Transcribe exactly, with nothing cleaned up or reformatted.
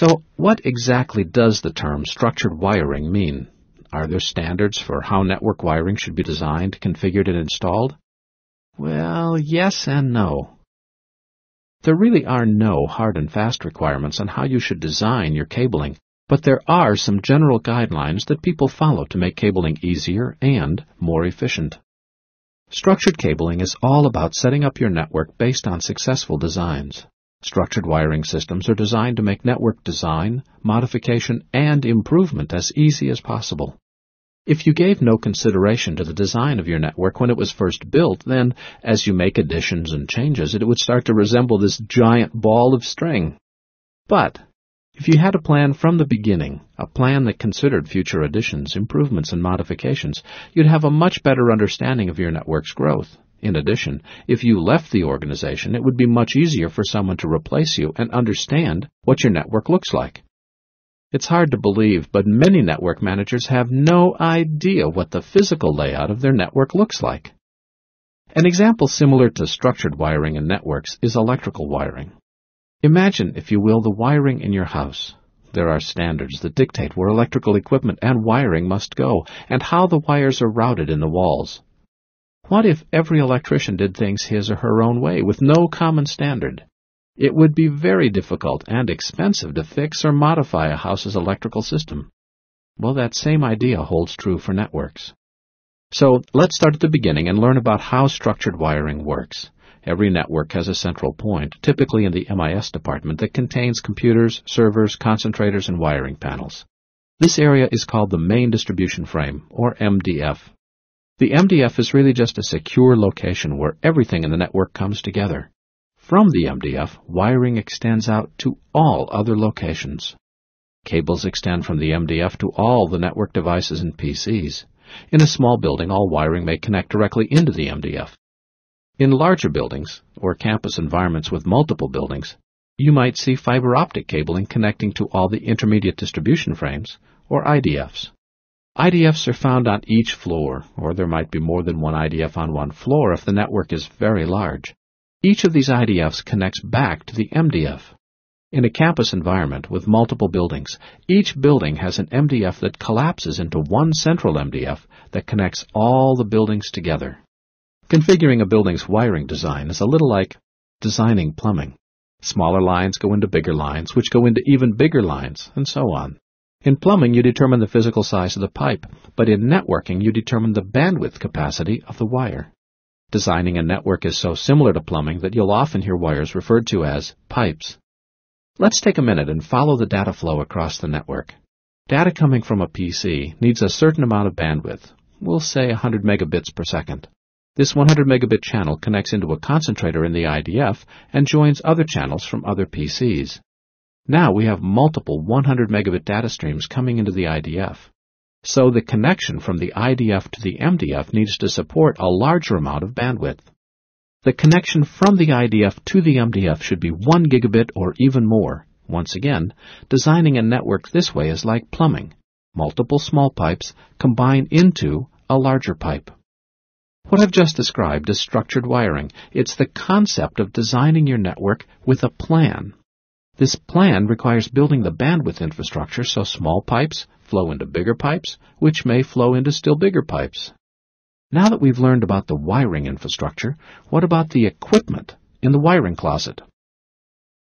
So what exactly does the term structured wiring mean? Are there standards for how network wiring should be designed, configured, and installed? Well, yes and no. There really are no hard and fast requirements on how you should design your cabling, but there are some general guidelines that people follow to make cabling easier and more efficient. Structured cabling is all about setting up your network based on successful designs. Structured wiring systems are designed to make network design, modification, and improvement as easy as possible. If you gave no consideration to the design of your network when it was first built, then, as you make additions and changes, it would start to resemble this giant ball of string. But if you had a plan from the beginning, a plan that considered future additions, improvements, and modifications, you'd have a much better understanding of your network's growth. In addition, if you left the organization, it would be much easier for someone to replace you and understand what your network looks like. It's hard to believe, but many network managers have no idea what the physical layout of their network looks like. An example similar to structured wiring in networks is electrical wiring. Imagine, if you will, the wiring in your house. There are standards that dictate where electrical equipment and wiring must go, and how the wires are routed in the walls. What if every electrician did things his or her own way, with no common standard? It would be very difficult and expensive to fix or modify a house's electrical system. Well, that same idea holds true for networks. So, let's start at the beginning and learn about how structured wiring works. Every network has a central point, typically in the M I S department, that contains computers, servers, concentrators, and wiring panels. This area is called the main distribution frame, or M D F. The M D F is really just a secure location where everything in the network comes together. From the M D F, wiring extends out to all other locations. Cables extend from the M D F to all the network devices and P Cs. In a small building, all wiring may connect directly into the M D F. In larger buildings, or campus environments with multiple buildings, you might see fiber optic cabling connecting to all the intermediate distribution frames, or I D Fs. I D Fs are found on each floor, or there might be more than one I D F on one floor if the network is very large. Each of these I D Fs connects back to the M D F. In a campus environment with multiple buildings, each building has an M D F that collapses into one central M D F that connects all the buildings together. Configuring a building's wiring design is a little like designing plumbing. Smaller lines go into bigger lines, which go into even bigger lines, and so on. In plumbing, you determine the physical size of the pipe, but in networking, you determine the bandwidth capacity of the wire. Designing a network is so similar to plumbing that you'll often hear wires referred to as pipes. Let's take a minute and follow the data flow across the network. Data coming from a P C needs a certain amount of bandwidth, we'll say one hundred megabits per second. This one hundred megabit channel connects into a concentrator in the I D F and joins other channels from other P Cs. Now we have multiple one hundred megabit data streams coming into the I D F. So the connection from the I D F to the M D F needs to support a larger amount of bandwidth. The connection from the I D F to the M D F should be one gigabit or even more. Once again, designing a network this way is like plumbing. Multiple small pipes combine into a larger pipe. What I've just described is structured wiring. It's the concept of designing your network with a plan. This plan requires building the bandwidth infrastructure so small pipes flow into bigger pipes, which may flow into still bigger pipes. Now that we've learned about the wiring infrastructure, what about the equipment in the wiring closet?